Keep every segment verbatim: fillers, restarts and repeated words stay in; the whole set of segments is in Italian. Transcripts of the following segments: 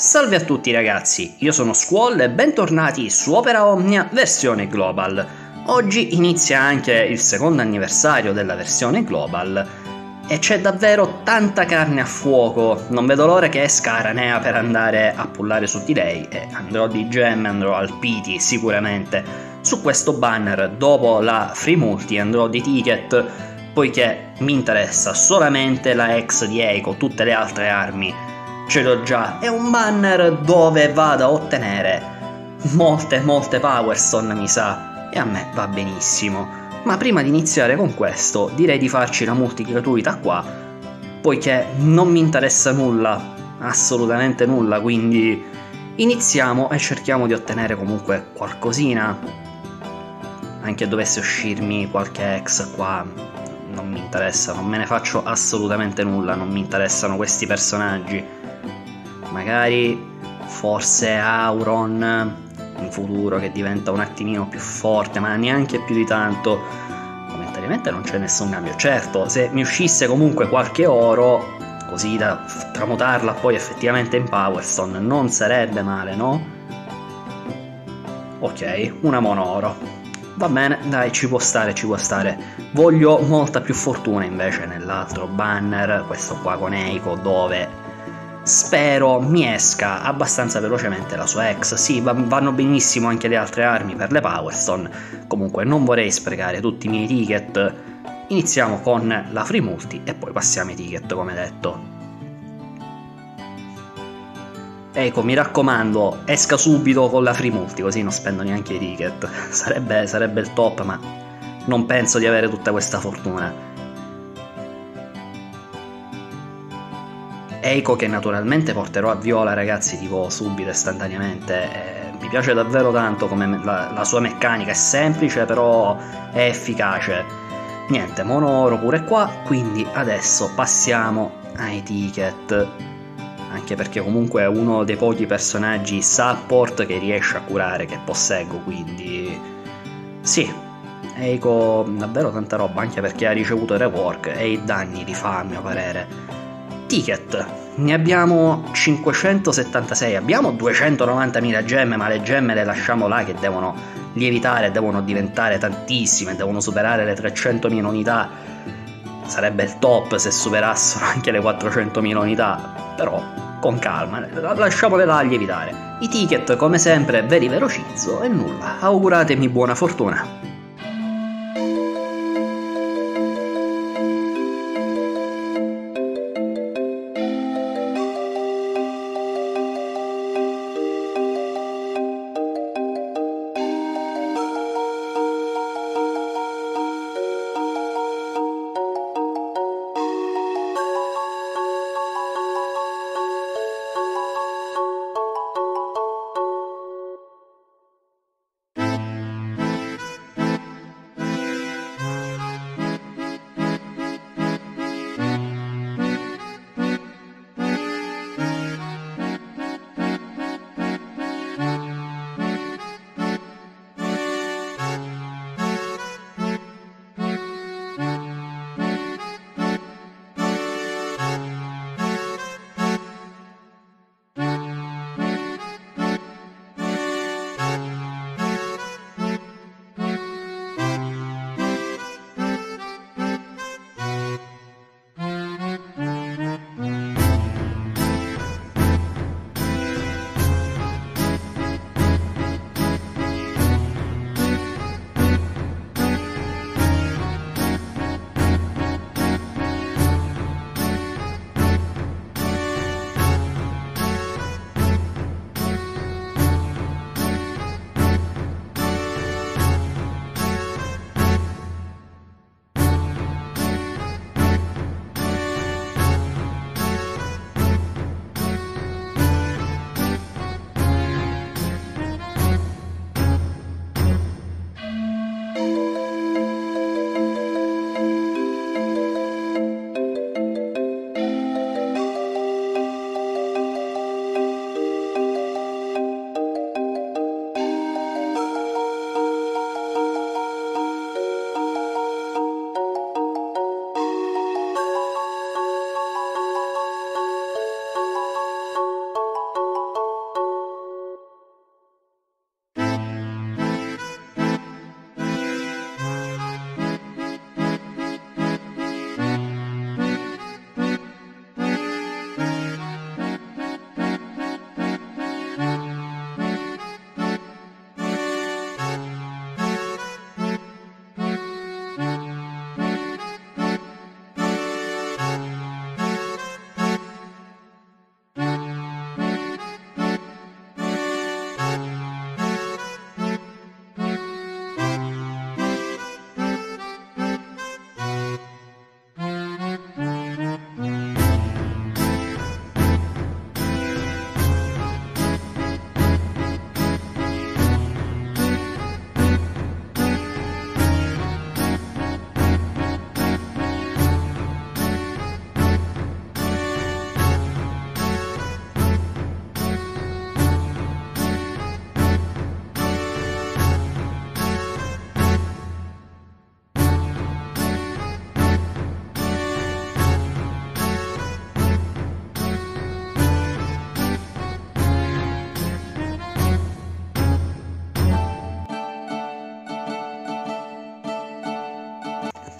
Salve a tutti ragazzi, io sono Squall e bentornati su Opera Omnia versione Global. Oggi inizia anche il secondo anniversario della versione Global e c'è davvero tanta carne a fuoco, non vedo l'ora che esca Aranea per andare a pullare su di lei e andrò di gemme, andrò al pity sicuramente. Su questo banner dopo la free multi andrò di ticket poiché mi interessa solamente la ex di Eiko, tutte le altre armi ce l'ho già, è un banner dove vado a ottenere molte molte Power Stone mi sa, e a me va benissimo. Ma prima di iniziare con questo direi di farci la multi gratuita qua, poiché non mi interessa nulla, assolutamente nulla, quindi iniziamo e cerchiamo di ottenere comunque qualcosina. Anche dovesse uscirmi qualche ex qua non mi interessa, non me ne faccio assolutamente nulla, non mi interessano questi personaggi. Magari forse Auron in futuro che diventa un attimino più forte, ma neanche più di tanto. Momentaneamente non c'è nessun cambio. Certo, se mi uscisse comunque qualche oro, così da tramutarla poi effettivamente in Power Stone, non sarebbe male, no? Ok, una mono oro. Va bene, dai, ci può stare, ci può stare. Voglio molta più fortuna invece nell'altro banner, questo qua con Eiko, dove spero mi esca abbastanza velocemente la sua ex. Sì, vanno benissimo anche le altre armi per le Power Stone. Comunque non vorrei sprecare tutti i miei ticket. Iniziamo con la free multi e poi passiamo ai ticket come detto. Ecco, mi raccomando, esca subito con la free multi così non spendo neanche i ticket. Sarebbe, sarebbe il top, ma non penso di avere tutta questa fortuna. Eiko che naturalmente porterò a viola ragazzi, tipo subito, istantaneamente, eh, mi piace davvero tanto come la, la sua meccanica è semplice però è efficace. Niente, mono oro pure qua, quindi adesso passiamo ai ticket, anche perché comunque è uno dei pochi personaggi support che riesce a curare, che posseggo, quindi sì. Eiko davvero tanta roba, anche perché ha ricevuto il rework e i danni li fa a mio parere. Ticket, ne abbiamo cinquecentosettantasei, abbiamo duecentonovantamila gemme, ma le gemme le lasciamo là che devono lievitare, devono diventare tantissime, devono superare le trecentomila unità. Sarebbe il top se superassero anche le quattrocentomila unità, però con calma, lasciamole là a lievitare. I ticket come sempre ve li velocizzo e nulla, auguratemi buona fortuna.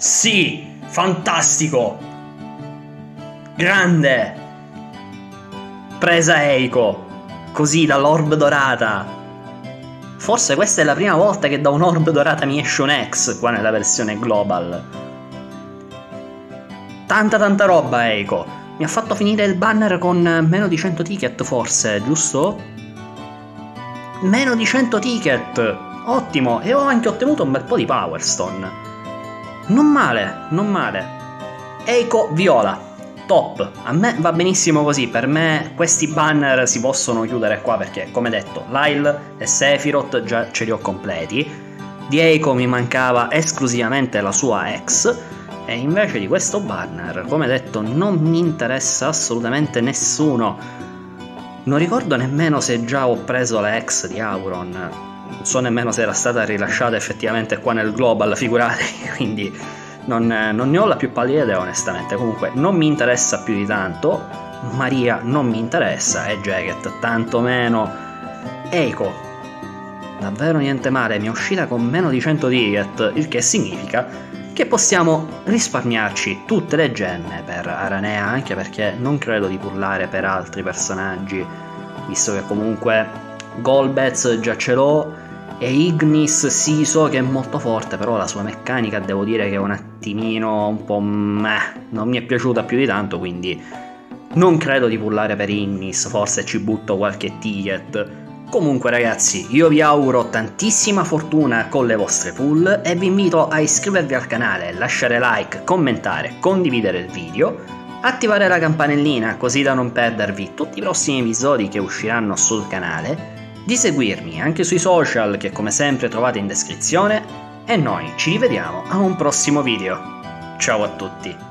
Sì, fantastico. Grande. Presa Eiko, così dall'orb dorata. Forse questa è la prima volta che da un'orb dorata mi esce un X qua nella versione global. Tanta tanta roba Eiko. Mi ha fatto finire il banner con meno di cento ticket forse, giusto? Meno di cento ticket, ottimo, e ho anche ottenuto un bel po' di Power Stone. Non male, non male. Eiko viola, top, a me va benissimo così, per me questi banner si possono chiudere qua perché, come detto, Lyle e Sephiroth già ce li ho completi, di Eiko mi mancava esclusivamente la sua ex, e invece di questo banner, come detto, non mi interessa assolutamente nessuno. Non ricordo nemmeno se già ho preso la ex di Auron, non so nemmeno se era stata rilasciata effettivamente qua nel global, figuratevi, quindi non, non ne ho la più pallida idea onestamente. Comunque non mi interessa più di tanto, Maria non mi interessa e Jacket tantomeno. Eiko, davvero niente male, mi è uscita con meno di cento ticket, il che significa che possiamo risparmiarci tutte le gemme per Aranea, anche perché non credo di pullare per altri personaggi, visto che comunque Golbez già ce l'ho e Ignis sì, so che è molto forte, però la sua meccanica devo dire che è un attimino un po' meh, non mi è piaciuta più di tanto, quindi non credo di pullare per Ignis, forse ci butto qualche ticket. Comunque ragazzi, io vi auguro tantissima fortuna con le vostre pull e vi invito a iscrivervi al canale, lasciare like, commentare, condividere il video, attivare la campanellina così da non perdervi tutti i prossimi episodi che usciranno sul canale, di seguirmi anche sui social che come sempre trovate in descrizione e noi ci rivediamo a un prossimo video. Ciao a tutti!